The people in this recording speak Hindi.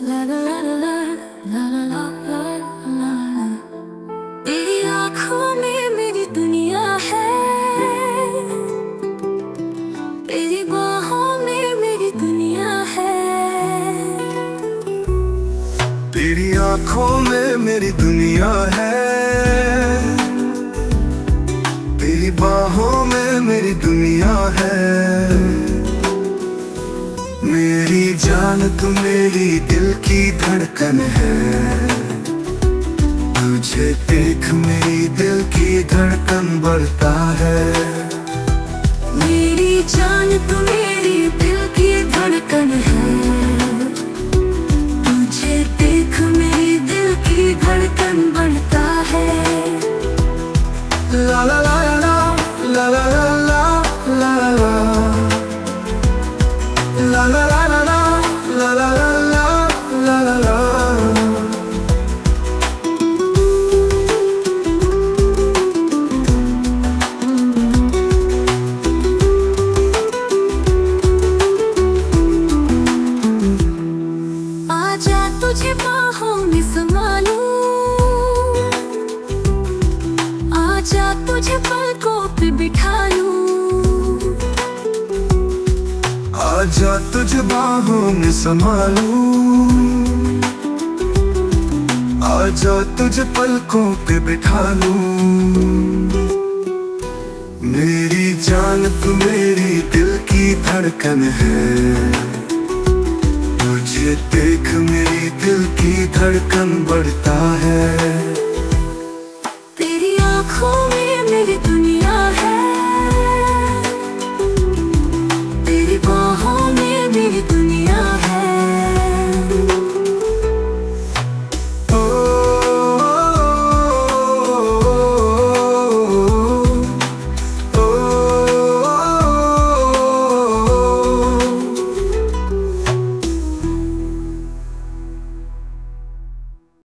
तेरी आँखों में मेरी दुनिया है, तेरी बाहों में मेरी दुनिया है, तेरी आँखों में मेरी दुनिया है, तेरी बाहों में मेरी दुनिया है। मेरी जान तू मेरी दिल की धड़कन है, तुझे देख मेरी दिल की धड़कन बढ़ता है। मेरी जान तू मेरी दिल की धड़कन है, तुझे देख मेरी दिल की धड़कन बढ़ता है। ला ला ला ला ला ला ला ला ला la la la la la la la la la la la। आजा तुझे बाहों में समा लूं, आजा तुझे पलकों पे बिठा लूं, आजा तुझे बाहों में समा लूं, आजा तुझे पलकों पे बिठा लूं। मेरी जान तू मेरी दिल की धड़कन है, तुझे देख मेरी दिल की धड़कन बढ़ता है।